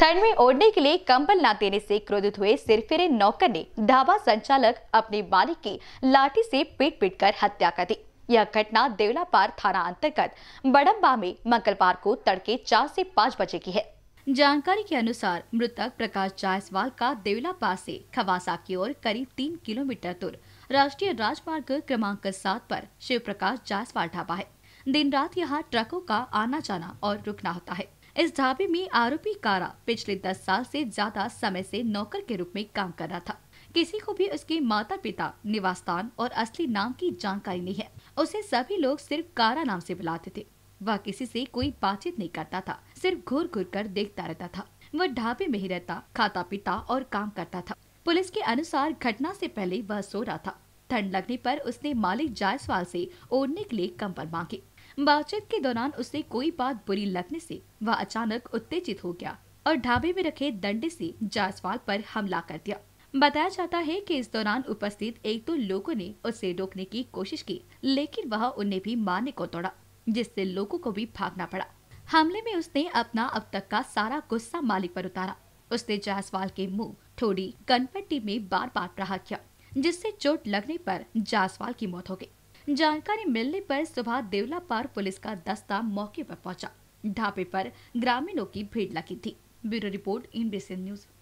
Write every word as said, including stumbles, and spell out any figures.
ठंड में ओढ़ने के लिए कंबल न देने से क्रोधित हुए सिरफिरे नौकर ने ढाबा संचालक अपने मालिक की लाठी से पीट पीट कर हत्या कर दी। यह घटना देवलापार थाना अंतर्गत बड़म्बा में मंगलवार को तड़के चार से पाँच बजे की है। जानकारी के अनुसार मृतक प्रकाश जायसवाल का देवलापार से खवासा की ओर करीब तीन किलोमीटर दूर राष्ट्रीय राजमार्ग क्रमांक सात पर शिव प्रकाश जायसवाल ढाबा है। दिन रात यहाँ ट्रकों का आना जाना और रुकना होता है। इस ढाबे में आरोपी कारा पिछले दस साल से ज्यादा समय से नौकर के रूप में काम कर रहा था। किसी को भी उसके माता पिता, निवास स्थान और असली नाम की जानकारी नहीं है। उसे सभी लोग सिर्फ कारा नाम से बुलाते थे। वह किसी से कोई बातचीत नहीं करता था, सिर्फ घूर घूर कर देखता रहता था। वह ढाबे में ही रहता, खाता पीता और काम करता था। पुलिस के अनुसार घटना से पहले वह सो रहा था। ठंड लगने पर उसने मालिक जायसवाल से ओढ़ने के लिए कंबल मांगे। बातचीत के दौरान उसे कोई बात बुरी लगने से वह अचानक उत्तेजित हो गया और ढाबे में रखे डंडे से जायसवाल पर हमला कर दिया। बताया जाता है कि इस दौरान उपस्थित एक दो लोगों ने उसे रोकने की कोशिश की, लेकिन वह उन्हें भी मारने को तोड़ा, जिससे लोगों को भी भागना पड़ा। हमले में उसने अपना अब तक का सारा गुस्सा मालिक पर उतारा। उसने जायसवाल के मुंह, ठोड़ी, कनपट्टी में बार बार प्रहार किया, जिससे चोट लगने पर जायसवाल की मौत हो गई। जानकारी मिलने पर सुबह देवलापार पुलिस का दस्ता मौके पर पहुंचा। ढाबे पर ग्रामीणों की भीड़ लगी थी। Bureau report I N B C N news.